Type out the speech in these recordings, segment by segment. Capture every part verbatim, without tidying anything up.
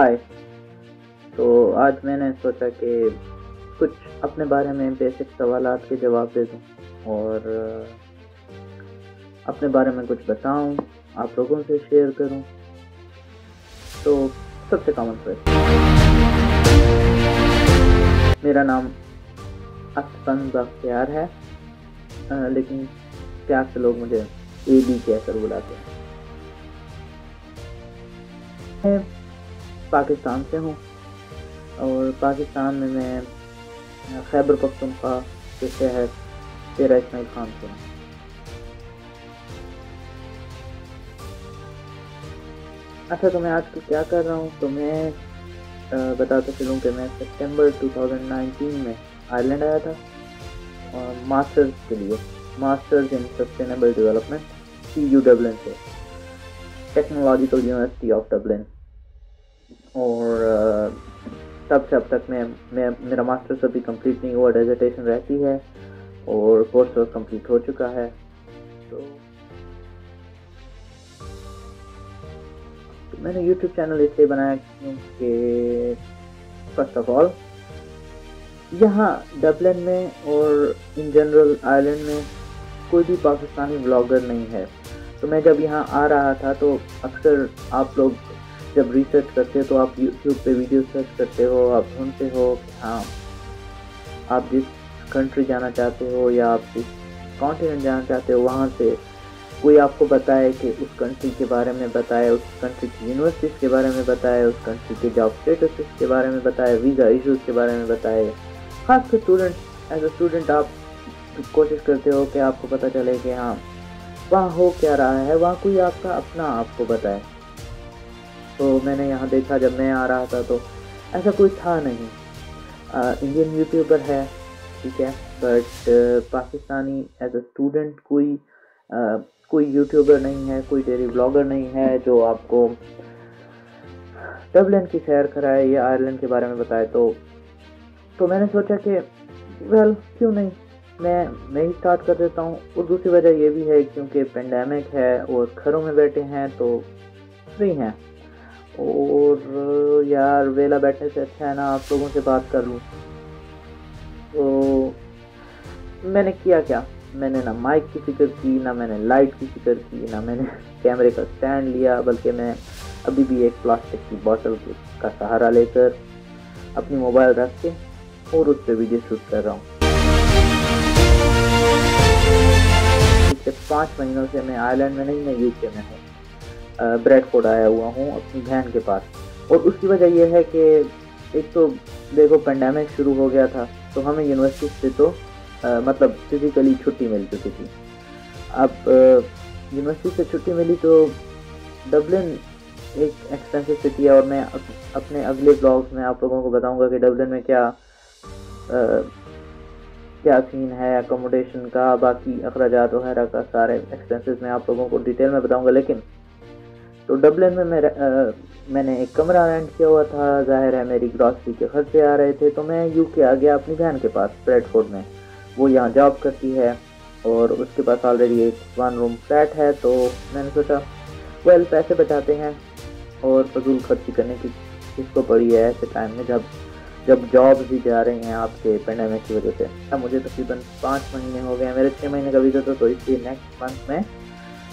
हाय। तो आज मैंने सोचा कि कुछ अपने बारे में बेसिक सवाल के जवाब दे दूँ और अपने बारे में कुछ बताऊँ, आप लोगों से शेयर करूँ। तो सबसे कॉमन प्रश्न, मेरा नाम असफंद बख्तयार है, आ, लेकिन प्यार से लोग मुझे ए बी कहकर बुलाते हैं। मैं पाकिस्तान से हूँ और पाकिस्तान में मैं ख़ैबरपख़्तूनख़्वा के शहर तेरह इसमाइल खान से हूँ। अच्छा, तो मैं आजकल क्या कर रहा हूँ, तो मैं बताता चलूँ कि मैं सितंबर दो हज़ार उन्नीस में आयरलैंड आया था और मास्टर्स के लिए, masters in sustainable development U Dublin से, टेक्नोलॉजिकल यूनिवर्सिटी ऑफ डबलिन। और तब से अब तक मैं, मैं मेरा मास्टर्स अभी कंप्लीट नहीं हुआ, डिसर्टेशन रहती है और कोर्स वर्क कंप्लीट हो चुका है। तो, तो मैंने यूट्यूब चैनल इसलिए बनाया क्योंकि फर्स्ट ऑफ ऑल यहाँ डबलिन में और इन जनरल आयरलैंड में कोई भी पाकिस्तानी व्लॉगर नहीं है। तो मैं जब यहाँ आ रहा था तो अक्सर आप लोग जब रिसर्च करते हो तो आप यूट्यूब पे वीडियो सर्च करते हो, आप ढूंढते हो कि हाँ आप जिस कंट्री जाना चाहते हो या आप जिस कॉन्टिनेंट जाना चाहते हो वहाँ से कोई आपको बताए कि उस कंट्री के बारे में बताए, उस कंट्री की यूनिवर्सिटीज़ के बारे में बताए, उस कंट्री के जॉब स्टेटस के बारे में बताए, वीज़ा इशूज़ के बारे में बताए। खासकर स्टूडेंट, एज अ स्टूडेंट आप कोशिश करते हो कि आपको पता चले कि हाँ वहाँ हो क्या रहा है, वहाँ कोई आपका अपना आपको बताए। तो मैंने यहाँ देखा जब मैं आ रहा था तो ऐसा कोई था नहीं। इंडियन यूट्यूबर है, ठीक है, but Pakistani as a student कोई आ, कोई यूट्यूबर नहीं है, कोई डेली ब्लॉगर नहीं है जो आपको डबलिन की सैर कराए या आयरलैंड के बारे में बताए। तो तो मैंने सोचा कि वेल क्यों नहीं, मैं मैं ही स्टार्ट कर देता हूँ। और दूसरी वजह ये भी है क्योंकि पेंडेमिक है और घरों में बैठे हैं तो फ्री हैं, और यार वेला बैठने से अच्छा है ना आप लोगों से बात कर लूँ। तो मैंने किया क्या, मैंने ना माइक की फिक्र की, ना मैंने लाइट की फिक्र की, ना मैंने कैमरे का स्टैंड लिया, बल्कि मैं अभी भी एक प्लास्टिक की बोतल का सहारा लेकर अपनी मोबाइल रख के और उस पर वीडियो शूट कर रहा हूँ। पिछले पाँच महीनों से मैं आयरलैंड में नहीं, मैं यूके में हूँ, ब्रेडफोर्ड आया हुआ हूँ अपनी बहन के पास। और उसकी वजह यह है कि एक तो देखो पेंडेमिक शुरू हो गया था तो हमें यूनिवर्सिटी से तो आ, मतलब फिजिकली छुट्टी मिल चुकी थी। अब यूनिवर्सिटी से छुट्टी मिली तो डबलिन एक एक्सपेंसिव सिटी है, और मैं अपने अगले ब्लॉग्स में आप लोगों को बताऊंगा कि डबलिन में क्या आ, क्या सीन है अकोमोडेशन का, बाकी अखराजात वगैरह का, सारे एक्सपेंसेस मैं आप लोगों को डिटेल में बताऊँगा। लेकिन तो डबलिन में मेरा आ, मैंने एक कमरा रेंट किया हुआ था, जाहिर है मेरी ग्रॉसरी के खर्चे आ रहे थे, तो मैं यूके आ गया अपनी बहन के पास प्लेटफोर्ड में। वो यहाँ जॉब करती है और उसके पास ऑलरेडी एक वन रूम फ्लैट है। तो मैंने सोचा वेल पैसे बचाते हैं और फजूल खर्ची करने की किसको पड़ी है ऐसे टाइम में जब जब जॉब भी जा रही हैं आपके पेंडेमिक की वजह से। अब मुझे तकरीबन पाँच महीने हो गए हैं, मेरे छः महीने का वीज़ा था, तो इसलिए नेक्स्ट मंथ में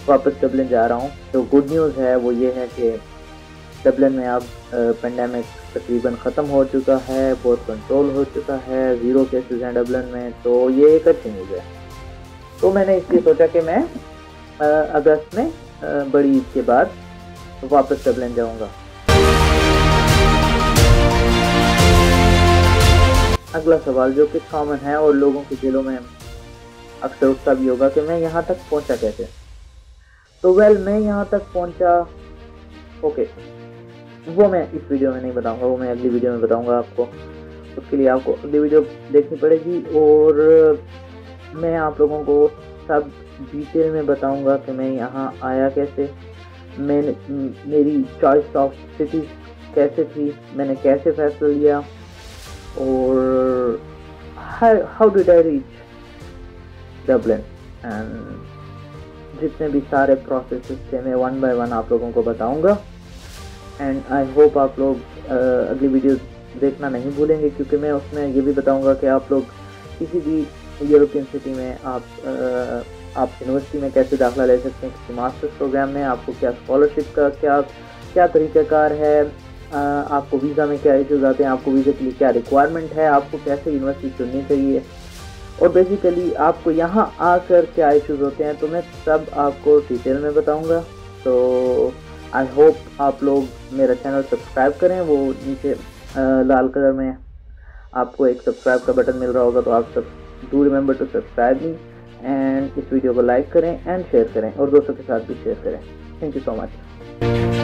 वापस डबलिन जा रहा हूँ। तो गुड न्यूज़ है वो ये है कि डबलिन में अब पेंडेमिक तकरीबन ख़त्म हो चुका है, बहुत कंट्रोल हो चुका है, ज़ीरो केसेस हैं डबलिन में, तो ये एक अच्छी न्यूज़ है। तो मैंने इसलिए सोचा कि मैं आ, अगस्त में आ, बड़ी ईद के बाद वापस डबलिन जाऊँगा। अगला सवाल जो कि कॉमन है और लोगों के दिलों में अक्सर उठता भी होगा कि मैं यहाँ तक पहुँचा कैसे। तो वेल मैं यहाँ तक पहुँचा, ओके वो मैं इस वीडियो में नहीं बताऊँगा, वो मैं अगली वीडियो में बताऊँगा आपको। उसके लिए आपको अगली वीडियो देखनी पड़ेगी और मैं आप लोगों को सब डिटेल में बताऊँगा कि मैं यहाँ आया कैसे, मैंने मेरी चॉइस ऑफ सिटी कैसे थी, मैंने कैसे फैसला लिया और how did I reach Dublin and जितने भी सारे प्रोसेसेस थे मैं वन बाय वन आप लोगों को बताऊंगा। एंड आई होप आप लोग अगली वीडियोस देखना नहीं भूलेंगे, क्योंकि मैं उसमें ये भी बताऊंगा कि आप लोग किसी भी यूरोपियन सिटी में आप आ, आप यूनिवर्सिटी में कैसे दाखिला ले सकते हैं, किसी मास्टर्स प्रोग्राम में आपको क्या स्कॉलरशिप का क्या क्या तरीक़ाकार है, आ, आपको वीज़ा में क्या इश्यूज आते हैं, आपको वीज़ा के लिए क्या रिक्वायरमेंट है, आपको कैसे यूनिवर्सिटी चुननी चाहिए और बेसिकली आपको यहाँ आकर क्या इश्यूज होते हैं, तो मैं सब आपको डिटेल में बताऊँगा। तो आई होप आप लोग मेरा चैनल सब्सक्राइब करें, वो नीचे लाल कलर में आपको एक सब्सक्राइब का बटन मिल रहा होगा, तो आप सब do remember to subscribe me and इस वीडियो को लाइक करें एंड शेयर करें और दोस्तों के साथ भी शेयर करें। Thank you so much.